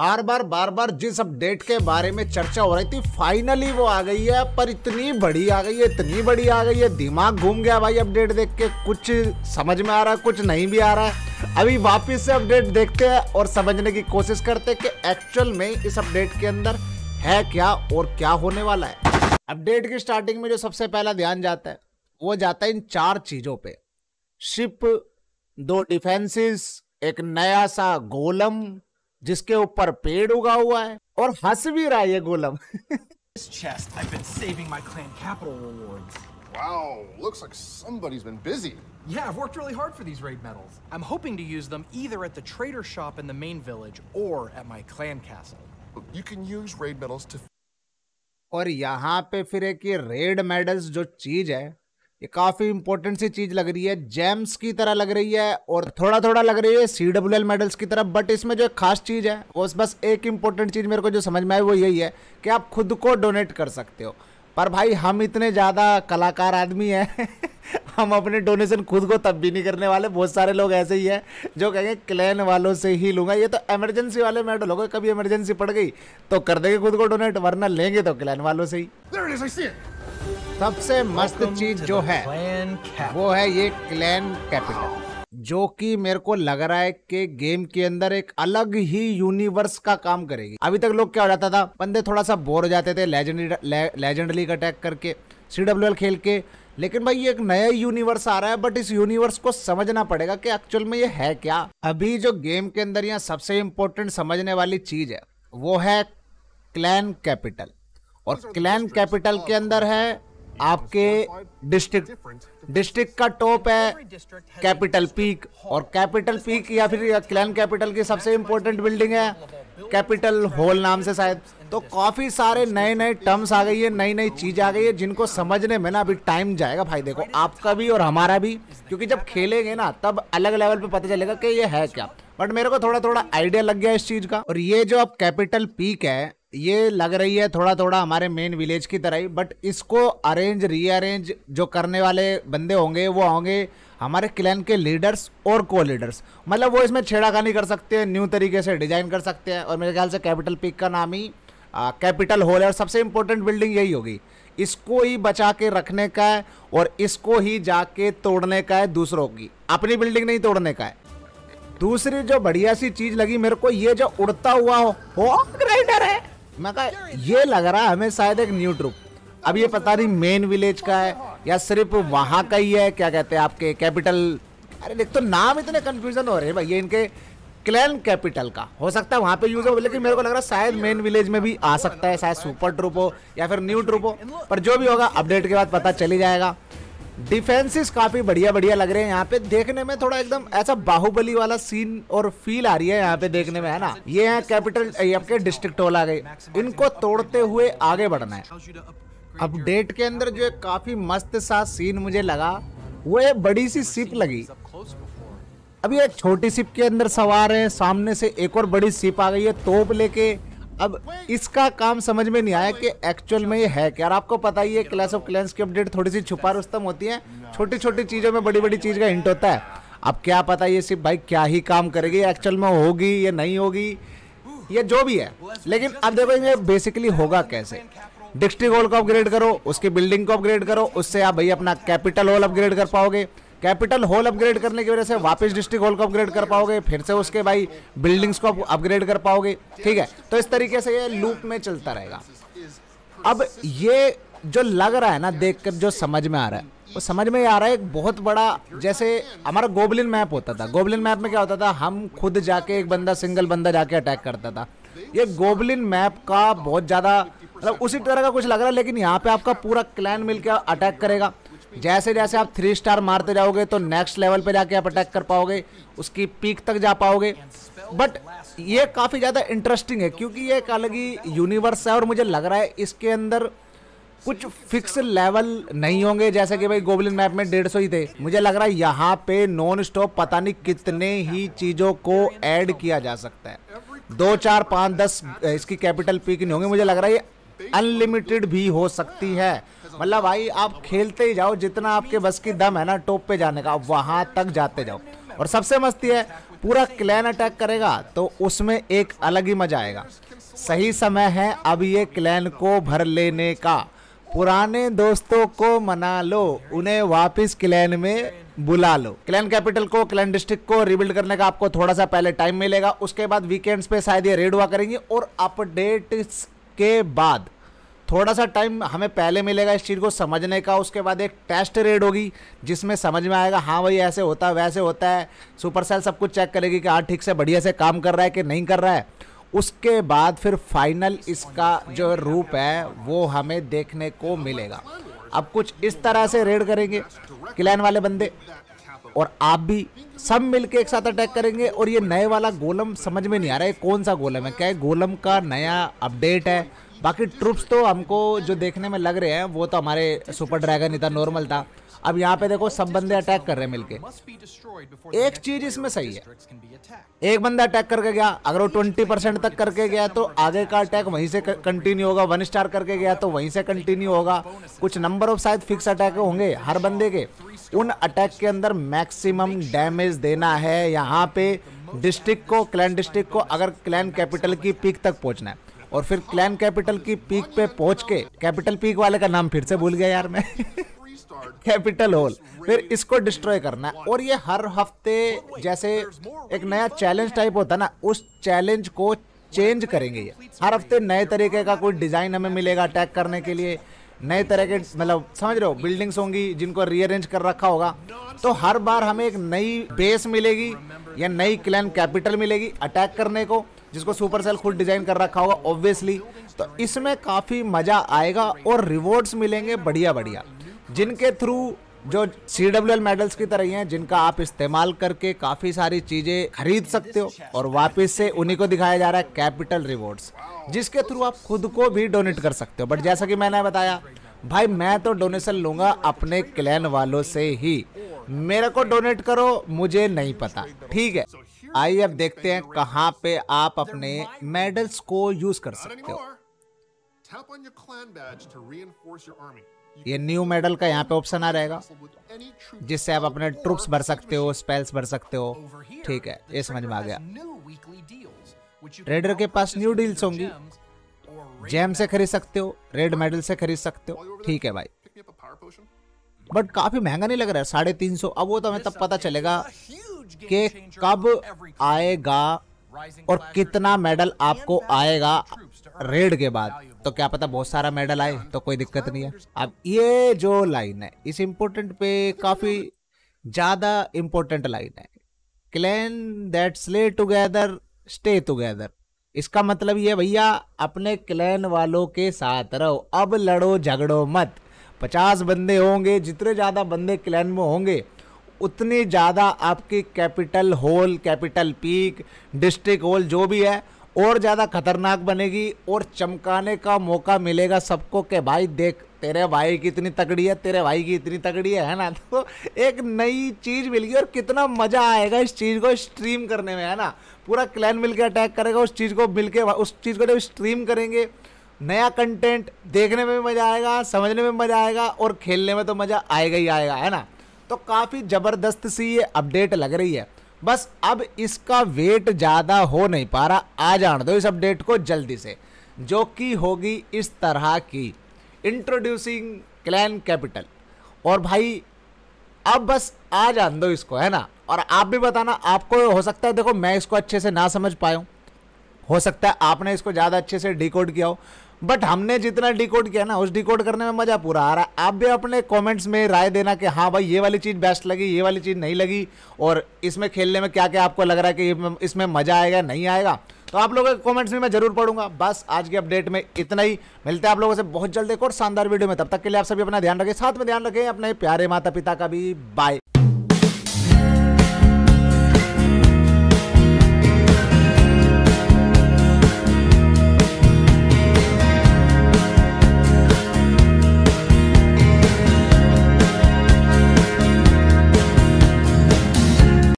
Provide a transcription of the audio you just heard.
बार बार जिस अपडेट के बारे में चर्चा हो रही थी, फाइनली वो आ गई है। पर इतनी बड़ी आ गई है, दिमाग घूम गया भाई अपडेट देख के। कुछ समझ में आ रहा है, कुछ नहीं भी आ रहा है। अभी वापस से अपडेट देखते हैं और समझने की कोशिश करते हैं कि एक्चुअल में इस अपडेट के अंदर है क्या और क्या होने वाला है। अपडेट की स्टार्टिंग में जो सबसे पहला ध्यान जाता है वो जाता है इन 4 चीजों पर। शिप, 2 डिफेंसेस, एक नया सा गोलम जिसके ऊपर पेड़ उगा हुआ है और हंस भी रहा है ये गोलम। Wow, looks like somebody's been busy. Yeah, I've worked really hard for these raid medals. I'm hoping to use them either at the trader shop in the main village or at my clan castle. You can use raid medals to और यहाँ पे फिर एक ये red medals जो चीज है, ये काफी इंपॉर्टेंट सी चीज लग रही है। जेम्स की तरह लग रही है और थोड़ा थोड़ा लग रही है CWL मेडल्स की तरह। बट इसमें जो खास चीज है वो बस एक इंपॉर्टेंट चीज मेरे को जो समझ में आई वो यही है कि आप खुद को डोनेट कर सकते हो। पर भाई हम इतने ज्यादा कलाकार आदमी हैं हम अपने डोनेशन खुद को तब भी नहीं करने वाले। बहुत सारे लोग ऐसे ही हैं जो कहेंगे क्लैन वालों से ही लूंगा। ये तो इमरजेंसी वाले मेडल हो गए, कभी इमरजेंसी पड़ गई तो कर देंगे खुद को डोनेट, वरना लेंगे तो क्लैन वालों से ही। सबसे मस्त चीज जो है वो है ये क्लैन कैपिटल, जो कि मेरे को लग रहा है कि गेम के अंदर एक अलग ही यूनिवर्स का काम करेगी। अभी तक लोग क्या हो जाता था, बंदे थोड़ा सा बोर हो जाते थे लेजेंड लीग अटैक करके, CWL खेल के। लेकिन भाई ये एक नया यूनिवर्स आ रहा है, बट इस यूनिवर्स को समझना पड़ेगा कि एक्चुअल में ये है क्या। अभी जो गेम के अंदर यहाँ सबसे इम्पोर्टेंट समझने वाली चीज है वो है क्लैन कैपिटल। और क्लैन कैपिटल के अंदर है आपके डिस्ट्रिक्ट का टॉप है कैपिटल पीक। और कैपिटल पीक या फिर क्लैन कैपिटल की सबसे इंपॉर्टेंट बिल्डिंग है कैपिटल हॉल नाम से शायद। तो काफी सारे नए नए टर्म्स आ गई है, नई नई चीज आ गई है, जिनको समझने में ना अभी टाइम जाएगा भाई। देखो आपका भी और हमारा भी, क्योंकि जब खेलेंगे ना तब अलग लेवल पे पता चलेगा कि ये है क्या। बट मेरे को थोड़ा थोड़ा आइडिया लग गया इस चीज का। और ये जो अब कैपिटल पीक है ये लग रही है थोड़ा थोड़ा हमारे मेन विलेज की तरह ही। बट इसको अरेंज रीअरेंज जो करने वाले बंदे होंगे वो होंगे हमारे क्लैन के लीडर्स और को लीडर्स। मतलब वो इसमें छेड़ाखानी कर सकते हैं, न्यू तरीके से डिजाइन कर सकते हैं। और मेरे ख्याल से कैपिटल पीक का नाम ही कैपिटल हॉल है और सबसे इम्पोर्टेंट बिल्डिंग यही होगी। इसको ही बचा के रखने का है और इसको ही जाके तोड़ने का है दूसरों की, अपनी बिल्डिंग नहीं तोड़ने का है। दूसरी जो बढ़िया सी चीज लगी मेरे को ये जो उड़ता हुआ हॉक राइडर है, मैं कहा ये लग रहा है हमें शायद एक न्यू ट्रूप। अब ये पता नहीं मेन विलेज का है या सिर्फ वहाँ का ही है, क्या कहते हैं आपके कैपिटल। अरे देख तो नाम इतने कंफ्यूजन हो रहे हैं भाई। ये इनके क्लैन कैपिटल का हो सकता है वहाँ पे यूज हो, लेकिन मेरे को लग रहा है शायद मेन विलेज में भी आ सकता है, शायद सुपर ट्रूप हो या फिर न्यू ट्रूप हो। पर जो भी होगा अपडेट के बाद पता चली जाएगा। डिफेंसेस काफी बढ़िया बढ़िया लग रहे हैं यहाँ पे देखने में, थोड़ा एकदम ऐसा बाहुबली वाला सीन और फील आ रही है यहाँ पे देखने में, है ना। ये है कैपिटल, ये आपके डिस्ट्रिक्ट टोल आ गए, इनको तोड़ते हुए आगे बढ़ना है। अपडेट के अंदर जो एक काफी मस्त सा सीन मुझे लगा वो एक बड़ी सी शिप लगी। अब ये छोटी शिप के अंदर सवार है, सामने से एक और बड़ी शिप आ गई है तोप लेके। अब इसका काम समझ में नहीं आया कि एक्चुअल में ये है क्या। और आपको पता ही है क्लैश ऑफ क्लैंस की अपडेट थोड़ी सी छुपा रुस्तम होती है, छोटी छोटी चीज़ों में बड़ी बड़ी चीज़ का हिंट होता है। अब क्या पता ये सिर्फ भाई क्या ही काम करेगी, एक्चुअल में होगी या नहीं होगी ये जो भी है। लेकिन अब देखो बेसिकली होगा कैसे, डिस्ट्रिक्ट हॉल को अपग्रेड करो, उसकी बिल्डिंग को अपग्रेड करो, उससे आप भाई अपना कैपिटल हॉल अपग्रेड कर पाओगे। कैपिटल हॉल अपग्रेड करने की वजह से वापस डिस्ट्रिक्ट हॉल को अपग्रेड कर पाओगे, फिर से उसके भाई बिल्डिंग्स को अपग्रेड कर पाओगे। ठीक है, तो इस तरीके से ये लूप में चलता रहेगा। अब ये जो लग रहा है ना देख कर, जो समझ में आ रहा है वो समझ में आ रहा है एक बहुत बड़ा, जैसे हमारा गोब्लिन मैप होता था। गोब्लिन मैप में क्या होता था, हम खुद जाके एक बंदा सिंगल बंदा जाके अटैक करता था। ये गोब्लिन मैप का बहुत ज़्यादा मतलब उसी तरह का कुछ लग रहा है, लेकिन यहाँ पे आपका पूरा क्लैन मिलकर अटैक करेगा। जैसे जैसे आप 3 स्टार मारते जाओगे तो नेक्स्ट लेवल पे जाके आप अटैक कर पाओगे, उसकी पीक तक जा पाओगे। बट ये काफ़ी ज़्यादा इंटरेस्टिंग है क्योंकि ये एक अलग ही यूनिवर्स है और मुझे लग रहा है इसके अंदर कुछ फिक्स लेवल नहीं होंगे। जैसे कि भाई गोब्लिन मैप में 150 ही थे, मुझे लग रहा है यहाँ पे नॉन स्टॉप पता नहीं कितने ही चीज़ों को ऐड किया जा सकता है। 2, 4, 5, 10 इसकी कैपिटल पीक नहीं होंगे, मुझे लग रहा है ये अनलिमिटेड भी हो सकती है। मतलब भाई आप खेलते ही जाओ, जितना आपके बस की दम है ना टॉप पे जाने का, वहां तक जाते जाओ। और सबसे मस्ती है पूरा क्लैन अटैक करेगा तो उसमें एक अलग ही मजा आएगा। सही समय है अब ये क्लैन को भर लेने का। पुराने दोस्तों को मना लो, उन्हें वापस क्लैन में बुला लो। क्लैन कैपिटल को, क्लैन डिस्ट्रिक्ट को रिबिल्ड करने का आपको थोड़ा सा पहले टाइम मिलेगा। उसके बाद वीकेंड्स पे शायद ये रेड हुआ करेंगी और अपडेट्स के बाद थोड़ा सा टाइम हमें पहले मिलेगा इस चीज़ को समझने का। उसके बाद एक टेस्ट रेड होगी जिसमें समझ में आएगा हाँ भाई ऐसे होता है वैसे होता है। सुपरसेल सब कुछ चेक करेगी कि हाँ ठीक से बढ़िया से काम कर रहा है कि नहीं कर रहा है। उसके बाद फिर फाइनल इसका जो रूप है वो हमें देखने को मिलेगा। अब कुछ इस तरह से रेड करेंगे क्लैन वाले बंदे और आप भी सब मिलके एक साथ अटैक करेंगे। और ये नए वाला गोलम समझ में नहीं आ रहा है कौन सा गोलम है, क्या है गोलम का नया अपडेट है। बाकी ट्रूप्स तो हमको जो देखने में लग रहे हैं वो तो हमारे सुपर ड्रैगन इतना नॉर्मल था। अब यहाँ पे देखो सब बंदे अटैक कर रहे हैं मिलके। एक चीज इसमें सही है, एक बंदा अटैक करके गया अगर वो 20% तक करके गया तो आगे का अटैक वहीं से कंटिन्यू होगा। 1 स्टार करके गया तो वहीं से कंटिन्यू होगा। कुछ नंबर ऑफ शायद फिक्स अटैक होंगे हर बंदे के, उन अटैक के अंदर मैक्सिमम डैमेज देना है। यहाँ पे डिस्ट्रिक्ट को, क्लैन डिस्ट्रिक्ट को अगर क्लैन कैपिटल की पीक तक पहुँचना है और फिर क्लैन कैपिटल की पीक पे पहुँच के, कैपिटल पीक वाले का नाम फिर से भूल गया यार मैं, कैपिटल होल, फिर इसको डिस्ट्रॉय करना है। और ये हर हफ्ते जैसे एक नया चैलेंज टाइप होता है ना, उस चैलेंज को चेंज करेंगे ये। हर हफ्ते नए तरीके का कोई डिज़ाइन हमें मिलेगा अटैक करने के लिए, नए तरह के मतलब समझ रहे हो बिल्डिंग्स होंगी जिनको रीअरेंज कर रखा होगा। तो हर बार हमें एक नई बेस मिलेगी या नई क्लैन कैपिटल मिलेगी अटैक करने को, जिसको सुपरसेल खुद डिज़ाइन कर रखा होगा ऑब्वियसली। तो इसमें काफ़ी मज़ा आएगा और रिवॉर्ड्स मिलेंगे बढ़िया बढ़िया, जिनके थ्रू जो CWL मेडल्स की तरह ही हैं, जिनका आप इस्तेमाल करके काफ़ी सारी चीज़ें खरीद सकते हो। और वापस से उन्हीं को दिखाया जा रहा है कैपिटल रिवॉर्ड्स, जिसके थ्रू आप खुद को भी डोनेट कर सकते हो। बट जैसा कि मैंने बताया भाई मैं तो डोनेशन लूँगा अपने क्लैन वालों से ही, मेरे को डोनेट करो मुझे नहीं पता। ठीक है, आइए अब देखते हैं कहाँ पे आप अपने मेडल्स को यूज़ कर सकते हो। ये न्यू मेडल का यहाँ पे ऑप्शन आ रहेगा जिससे आप अपने ट्रूप्स भर सकते हो, स्पेल्स भर सकते हो। ठीक है, ये समझ में आ गया। ट्रेडर के पास न्यू डील्स होंगी, जेम से खरीद सकते हो, रेड मेडल से खरीद सकते हो। ठीक है भाई, बट काफी महंगा नहीं लग रहा है 350। अब वो तो हमें तब पता चलेगा कि कब आएगा और कितना मेडल आपको आएगा रेड के बाद। तो क्या पता बहुत सारा मेडल आए तो कोई दिक्कत नहीं है। अब ये जो लाइन है इस इम्पोर्टेंट पे काफी ज्यादा इम्पोर्टेंट लाइन है, clan that slay together stay together. इसका मतलब ये भैया अपने क्लैन वालों के साथ रहो, अब लड़ो झगड़ो मत। 50 बंदे होंगे, जितने ज्यादा बंदे क्लैन में होंगे उतनी ज़्यादा आपकी capital hall, capital peak, district hall जो भी है और ज़्यादा खतरनाक बनेगी और चमकाने का मौका मिलेगा सबको कि भाई देख तेरे भाई की इतनी तगड़ी है, तेरे भाई की इतनी तगड़ी है ना। तो एक नई चीज़ मिलेगी और कितना मज़ा आएगा इस चीज़ को स्ट्रीम करने में, है ना। पूरा क्लैन मिलके अटैक करेगा उस चीज़ को, मिलके उस चीज़ को जब स्ट्रीम करेंगे नया कंटेंट देखने में भी मज़ा आएगा, समझने में मज़ा आएगा और खेलने में तो मज़ा आएगा ही आएगा, है ना। तो काफ़ी ज़बरदस्त सी ये अपडेट लग रही है। बस अब इसका वेट ज़्यादा हो नहीं पा रहा, आ जाने दो इस अपडेट को जल्दी से, जो कि होगी इस तरह की इंट्रोड्यूसिंग क्लैन कैपिटल। और भाई अब बस आ जाने दो इसको, है ना। और आप भी बताना आपको, हो सकता है देखो मैं इसको अच्छे से ना समझ पाया हूँ, हो सकता है आपने इसको ज़्यादा अच्छे से डिकोड किया हो, बट हमने जितना डिकोड किया ना उस डिकोड करने में मज़ा पूरा आ रहा है। आप भी अपने कमेंट्स में राय देना कि हाँ भाई ये वाली चीज़ बेस्ट लगी, ये वाली चीज़ नहीं लगी और इसमें खेलने में क्या क्या आपको लग रहा है कि इसमें मज़ा आएगा नहीं आएगा। तो आप लोगों के कमेंट्स में मैं ज़रूर पढ़ूंगा। बस आज के अपडेट में इतना ही, मिलते हैं आप लोगों से बहुत जल्द एक और शानदार वीडियो में। तब तक के लिए आप सभी अपना ध्यान रखें, साथ में ध्यान रखें अपने प्यारे माता पिता का भी। बाय।